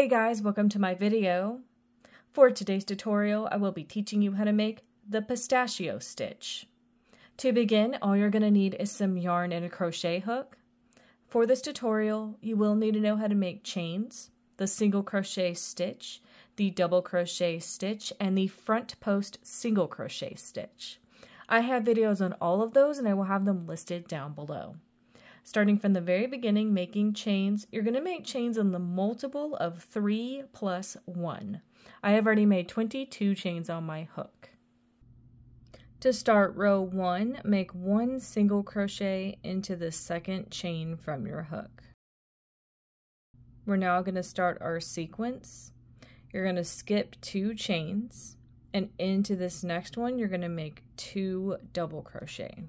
Hey guys, welcome to my video. For today's tutorial, I will be teaching you how to make the pistachio stitch. To begin, all you're going to need is some yarn and a crochet hook. For this tutorial, you will need to know how to make chains, the single crochet stitch, the double crochet stitch, and the front post single crochet stitch. I have videos on all of those and I will have them listed down below. Starting from the very beginning, making chains, you're going to make chains on the multiple of 3 plus 1. I have already made 22 chains on my hook. To start row 1, make 1 single crochet into the second chain from your hook. We're now going to start our sequence. You're going to skip 2 chains, and into this next one you're going to make 2 double crochet.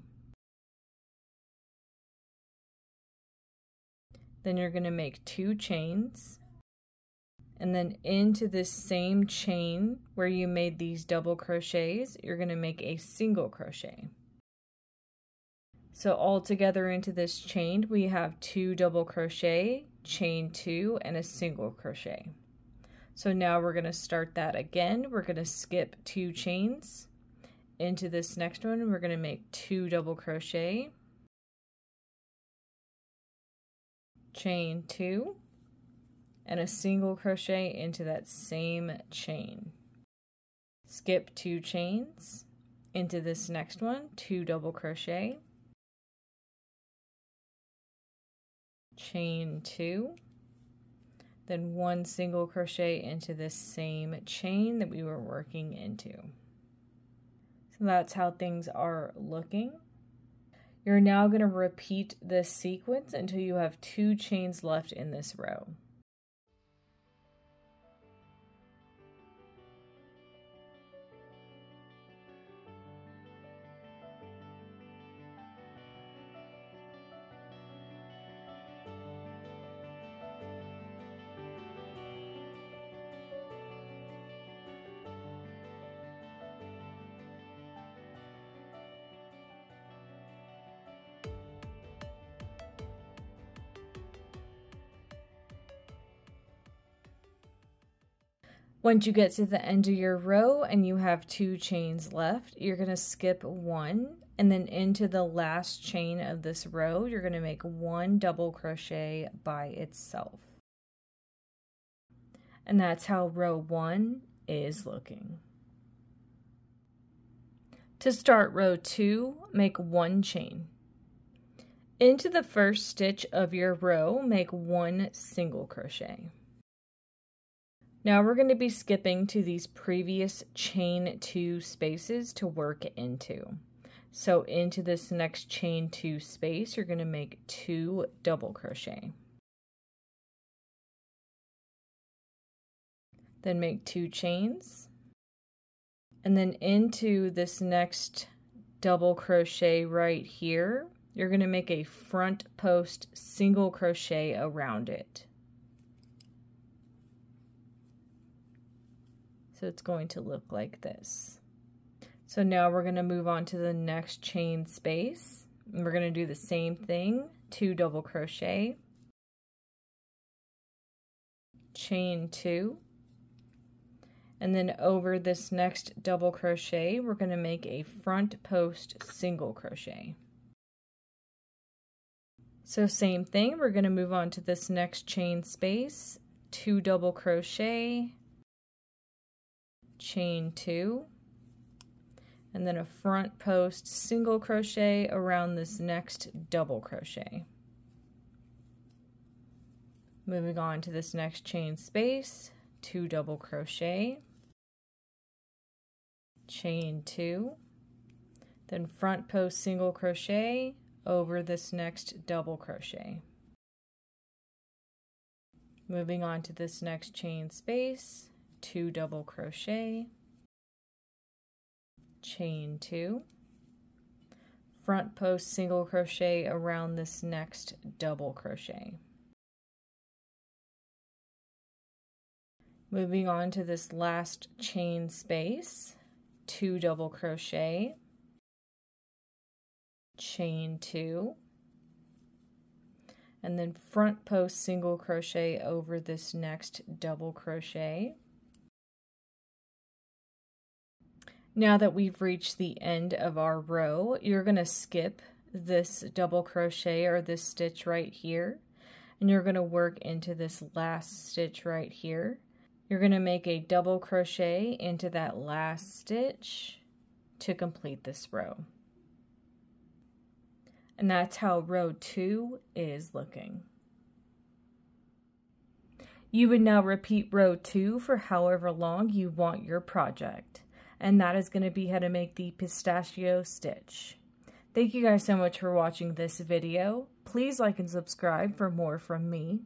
Then you're going to make 2 chains, and then into this same chain where you made these double crochets, you're going to make a single crochet. So all together into this chain, we have 2 double crochet, chain 2, and a single crochet. So now we're going to start that again. We're going to skip 2 chains. Into this next one, we're going to make 2 double crochet, chain 2, and a single crochet into that same chain. Skip 2 chains, into this next one, 2 double crochet, chain 2, then 1 single crochet into this same chain that we were working into. So that's how things are looking. You're now going to repeat this sequence until you have 2 chains left in this row. Once you get to the end of your row and you have 2 chains left, you're going to skip 1, and then into the last chain of this row, you're going to make 1 double crochet by itself. And that's how row 1 is looking. To start row 2, make 1 chain. Into the first stitch of your row, make 1 single crochet. Now we're going to be skipping to these previous chain 2 spaces to work into. So into this next chain 2 space, you're going to make 2 double crochet. Then make 2 chains. And then into this next double crochet right here, you're going to make a front post single crochet around it. So it's going to look like this. So now we're going to move on to the next chain space, and we're going to do the same thing, 2 double crochet, chain 2, and then over this next double crochet, we're going to make a front post single crochet. So same thing, we're going to move on to this next chain space, 2 double crochet, chain 2, and then a front post single crochet around this next double crochet. Moving on to this next chain space, 2 double crochet, chain 2, then front post single crochet over this next double crochet. Moving on to this next chain space, 2 double crochet, chain 2, front post single crochet around this next double crochet. Moving on to this last chain space, 2 double crochet, chain 2, and then front post single crochet over this next double crochet. Now that we've reached the end of our row, you're going to skip this double crochet or this stitch right here, and you're going to work into this last stitch right here. You're going to make a double crochet into that last stitch to complete this row. And that's how row 2 is looking. You would now repeat row 2 for however long you want your project. And that is going to be how to make the pistachio stitch. Thank you guys so much for watching this video. Please like and subscribe for more from me.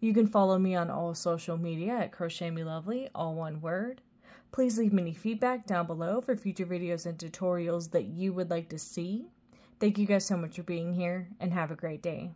You can follow me on all social media at Crochet Me Lovely, all one word. Please leave me any feedback down below for future videos and tutorials that you would like to see. Thank you guys so much for being here, and have a great day.